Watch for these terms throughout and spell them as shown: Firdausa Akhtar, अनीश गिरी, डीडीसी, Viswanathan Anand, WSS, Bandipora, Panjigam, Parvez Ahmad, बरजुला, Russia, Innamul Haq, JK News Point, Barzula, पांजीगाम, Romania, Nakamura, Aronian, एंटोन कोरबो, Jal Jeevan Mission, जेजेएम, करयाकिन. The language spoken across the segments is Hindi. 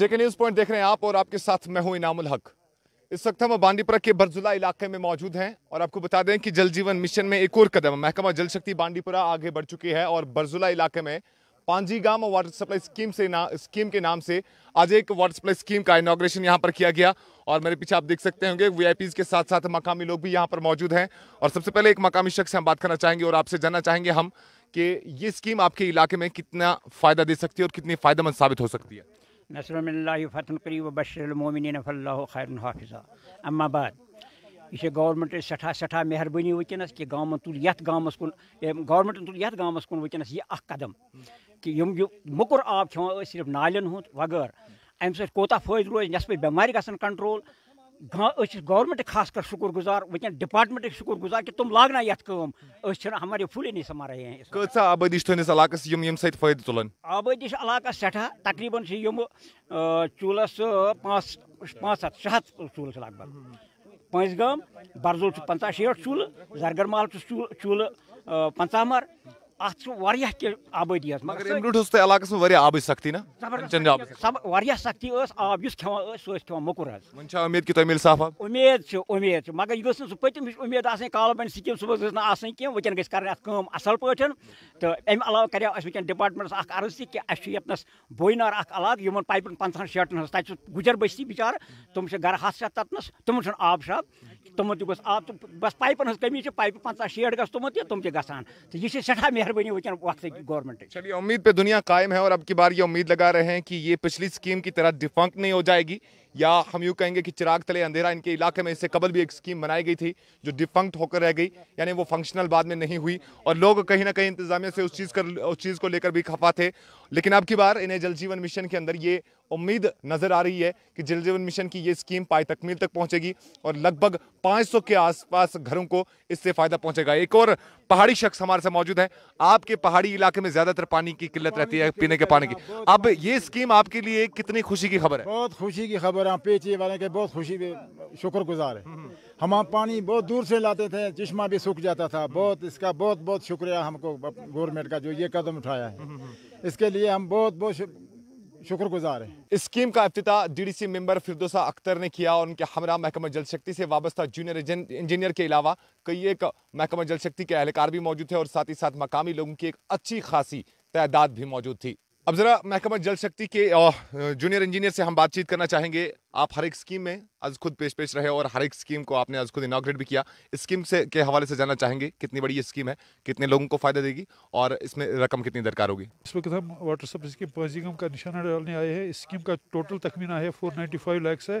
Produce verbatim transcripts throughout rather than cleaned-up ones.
जेके न्यूज़ पॉइंट देख रहे हैं आप और आपके साथ मैं हूं इनामुल हक। इस वक्त हम बांदीपुरा के बरजुला इलाके में मौजूद हैं और आपको बता दें कि जल जीवन मिशन में एक और कदम महकमा जल शक्ति बांदीपुरा आगे बढ़ चुकी है और बरजुला इलाके में पांजीगाम वाटर सप्लाई स्कीम से ना स्कीम के नाम से आज एक वाटर सप्लाई स्कीम का इनॉग्रेशन यहाँ पर किया गया और मेरे पीछे आप देख सकते होंगे वीआईपीज़ के साथ साथ मकामी लोग भी यहाँ पर मौजूद हैं। और सबसे पहले एक मकामी शख्स से हम बात करना चाहेंगे और आपसे जानना चाहेंगे हम कि ये स्कीम आपके इलाके में कितना फ़ायदा दे सकती है और कितनी फ़ायदेमंद साबित हो सकती है। नसरमिल्लाहि फतहुन करीब बशरुलमोमिनीन फल्लाहु खैरुन हाफिज़ा। अम्मा बाद ये गवर्नमेंट सठा सठा मेहरबानी वनस कि गाँव तुल ये गाँवस कुन गवर्नमेंट तुल ये गाँवस कुन वनस यह कदम कि मोकुर आब चवान सिर्फ नालन हूँ वगैरह अम्स कोता फायद रोज नस्बत बेमारी गसन कंट्रोल। गवर्नमेंट खासकर शुक्र गुजार वन डिपार्टमेंट शुक्र गुजार कि तुम लागना ये कम हमारे फूल नहीं समा रहे हैं। कैसा आबादी इलाकस फायदे तुलान आबादी इलाक सठा तकरीबन चूल्स पाँच पाँच हथ शे हथ चूल लगभग पंजगाम बरजुल पंचाह शेठ चूल जरगर महल चूल पंचाह मर अत आबादी इलाक आब सख्ती ना जबरदस्त सख्ती आब इस खेवान सो मोकुर उम्मीद कि मिल साफ आब उम्मीद उम्मीद मगर यह गो पतम उम्मीद काल बन स्कीम सुबह गई कह वन गम असल पे तो अमे अलावा कर वन डिपार्टमेंट्स अर्ज कि अतनस बोइनार अलग इन पाइपन पंचाहन शेटन तक गुजर बस्ती बिचार तुम गर हाथ ततनस तुम आब शाब तुम तब आब बस पाइपन हज कमी पाइप पंचाह शेड गुम तुम तान तो यह सठा मेहरबानी वन वक्त गवर्नमेंट। चलिए उम्मीद पे दुनिया कायम है और अब की बार ये उम्मीद लगा रहे हैं कि ये पिछली स्कीम की तरह डिफंक्ट नहीं हो जाएगी या हम यूँ कहेंगे कि चिराग तले अंधेरा इनके इलाके में इससे कबल भी एक स्कीम बनाई गई थी जो डिफंक्ट होकर रह गई यानी वो फंक्शनल बाद में नहीं हुई और लोग कहीं ना कहीं इंतजामिया से उस चीज़ कर उस चीज़ को लेकर भी खफा थे। लेकिन अब की बार इन्हें जल जीवन मिशन के अंदर ये उम्मीद नज़र आ रही है कि जल जीवन मिशन की ये स्कीम पाए तकमील तक पहुँचेगी और लगभग पाँच सौ के आसपास घरों को इससे फ़ायदा पहुँचेगा। एक और पहाड़ी शख्स हमारे साथ मौजूद है। आपके पहाड़ी इलाके में ज़्यादातर पानी की किल्लत रहती है पीने के पानी की, अब ये स्कीम आपके लिए कितनी खुशी की खबर है? बहुत खुशी की खबर है, पेची वाले के बहुत खुशी शुक्रगुजार है। हम पानी बहुत दूर से लाते थे, चश्मा भी सूख जाता था बहुत, इसका बहुत बहुत शुक्रिया हमको गवर्नमेंट का जो ये कदम उठाया है, इसके लिए हम बहुत बहुत शुक्रगुजार हैं। इस स्कीम का इफ्तिताह डीडीसी मेंबर फिरदौसा अख्तर ने किया और उनके हमरा महकमा जल शक्ति से वाबस्ता जूनियर इंजीनियर के अलावा कई एक महकमा जल शक्ति के अहलकार भी मौजूद थे और साथ ही साथ मकामी लोगों की एक अच्छी खासी तादाद भी मौजूद थी। अब जरा महकमा जल शक्ति के जूनियर इंजीनियर से हम बातचीत करना चाहेंगे। आप हर एक स्कीम में आज खुद पेश पेश रहे और हर एक स्कीम को आपने आज खुद इनॉग्रेट भी किया, इस स्कीम से के हवाले से जानना चाहेंगे कितनी बड़ी ये स्कीम है, कितने लोगों को फायदा देगी और इसमें रकम कितनी दरकार होगी? इस वक्त हम वाटर सप्लाई स्कीम पंजीगम का निशाना डालने आए हैं। स्कीम का टोटल तखमीना है फोर नाइन्टी फाइव लैक्स है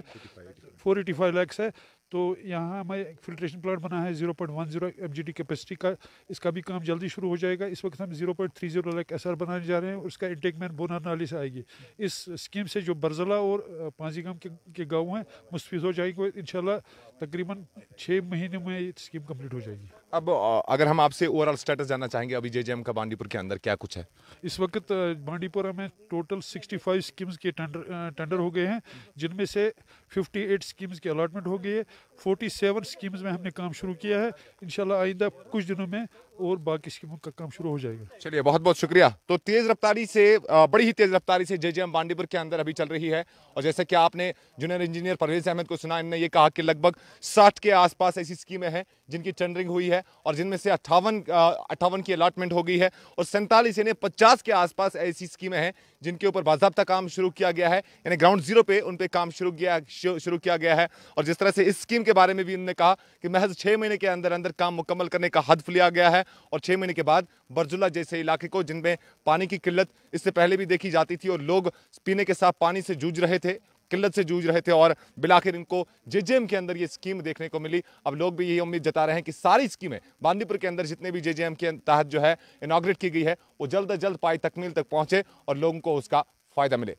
फोर एटी फाइव लैक्स है। तो यहाँ हमें फिल्ट्रेशन प्लांट बना है zero point one zero M G D capacity का, इसका भी काम जल्दी शुरू हो जाएगा। इस वक्त हम zero point three zero lakh S R बनाने जा रहे हैं, उसका इंटेक मैन बोनार नाली से आएगी। इस स्कीम से जो बरजला और पांजीगाम के, के गाँव हैं मुस्तफ़ीद हो जाएगी। इंशाल्लाह तकरीबन छः महीने में ये स्कीम कम्प्लीट हो जाएगी। अब अगर हम आपसे ओवरऑल स्टेटस जानना चाहेंगे अभी जे जे एम का बांदीपुर के अंदर क्या कुछ है? इस वक्त बांदीपुरा में टोटल सिक्सटी फाइव स्कीम्स के टेंडर टेंडर हो गए हैं, जिनमें से फिफ्टी एट स्कीम्स की अलाटमेंट हो गई है। सैंतालीस स्कीम्स में हमने काम शुरू किया है। इंशाल्लाह आइंदा कुछ दिनों में और बाकी स्कीमों का काम शुरू हो जाएगा। चलिए बहुत बहुत शुक्रिया। तो तेज रफ्तारी से बड़ी ही तेज रफ्तारी से जेजेएम बांदीपुर के अंदर अभी चल रही है और जैसे कि आपने जूनियर इंजीनियर परवेज अहमद को सुना, इन्होंने ये कहा कि लगभग साठ के आसपास ऐसी स्कीमें हैं जिनकी टेंडरिंग हुई है और जिनमें से अट्ठावन अट्ठावन की अलाटमेंट हो गई है और सैंतालीस यानी पचास के आसपास ऐसी स्कीमें हैं जिनके ऊपर बाज़ाब्ता काम शुरू किया गया है यानी ग्राउंड जीरो पे उन पर काम शुरू किया शुरू किया गया है। और जिस तरह से इस स्कीम के बारे में भी उन्होंने कहा कि महज छः महीने के अंदर अंदर काम मुकम्मल करने का हदफ लिया गया है और छः महीने के बाद बरजुला जैसे इलाके को जिनमें पानी की किल्लत इससे पहले भी देखी जाती थी और लोग पीने के साथ पानी से जूझ रहे थे, किल्लत से जूझ रहे थे और बिलाखिर इनको जेजेएम के अंदर ये स्कीम देखने को मिली। अब लोग भी यही उम्मीद जता रहे हैं कि सारी स्कीमें बांदीपुर के अंदर जितने भी जेजेएम के तहत जो है इनॉग्रेट की गई है वो जल्द अज जल्द पाई तकमील तक पहुंचे और लोगों को उसका फायदा मिले।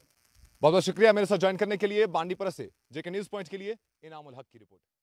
बहुत बहुत शुक्रिया मेरे साथ ज्वाइन करने के लिए। बांदीपुरा से जेके न्यूज़ पॉइंट के लिए इनामुल हक की रिपोर्ट।